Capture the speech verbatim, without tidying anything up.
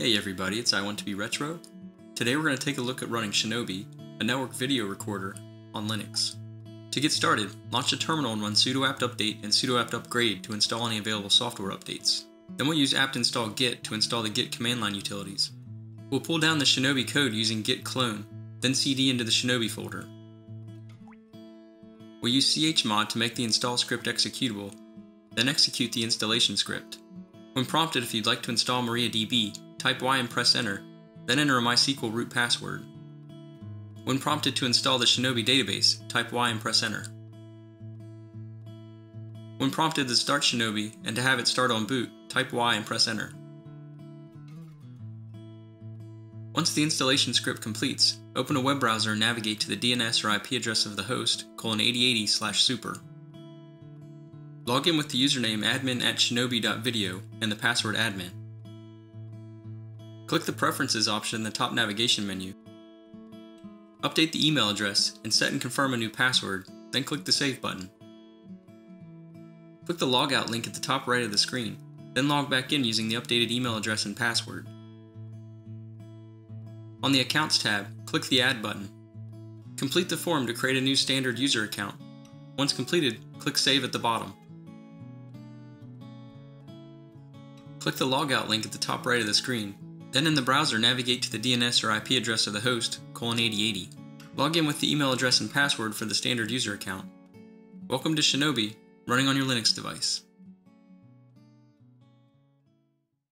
Hey everybody, it's i one two b retro. Today we're going to take a look at running Shinobi, a network video recorder, on Linux. To get started, launch the terminal and run sudo apt update and sudo apt upgrade to install any available software updates. Then we'll use apt install git to install the git command line utilities. We'll pull down the Shinobi code using git clone, then cd into the Shinobi folder. We'll use chmod to make the install script executable, then execute the installation script. When prompted if you'd like to install MariaDB, type Y and press enter, then enter a MySQL root password. When prompted to install the Shinobi database, type Y and press enter. When prompted to start Shinobi and to have it start on boot, type Y and press enter. Once the installation script completes, open a web browser and navigate to the D N S or I P address of the host, colon eighty eighty slash super. Log in with the username admin at shinobi.video and the password admin. Click the Preferences option in the top navigation menu. Update the email address and set and confirm a new password, then click the Save button. Click the Logout link at the top right of the screen, then log back in using the updated email address and password. On the Accounts tab, click the Add button. Complete the form to create a new standard user account. Once completed, click Save at the bottom. Click the Logout link at the top right of the screen. Then in the browser, navigate to the D N S or I P address of the host, colon eighty eighty. Log in with the email address and password for the standard user account. Welcome to Shinobi, running on your Linux device.